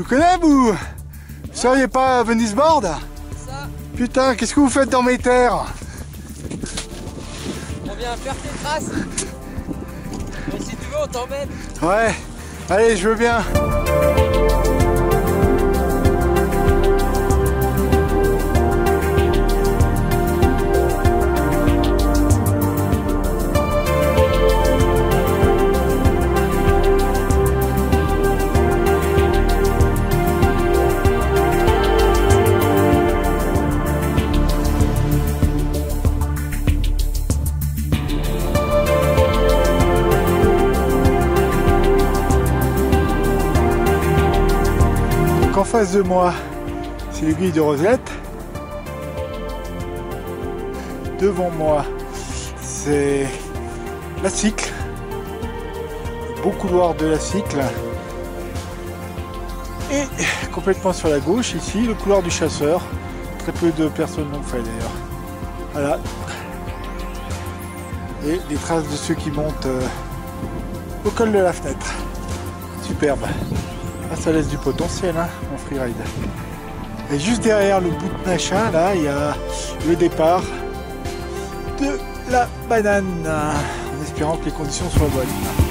Je vous connais, vous. Vous seriez pas Venice Board? Ça. Putain, qu'est-ce que vous faites dans mes terres? On vient faire tes traces. Mais si tu veux, on t'emmène. Ouais, allez, je veux bien. En face de moi, c'est l'aiguille de Rosette. Devant moi, c'est la Cycle, le beau couloir de la Cycle. Et complètement sur la gauche, ici, le couloir du chasseur. Très peu de personnes l'ont fait d'ailleurs. Voilà. Et les traces de ceux qui montent au col de la fenêtre. Superbe. Ah, ça laisse du potentiel, hein, en freeride. Et juste derrière le bout de machin, là, il y a le départ de la banane, en espérant que les conditions soient bonnes.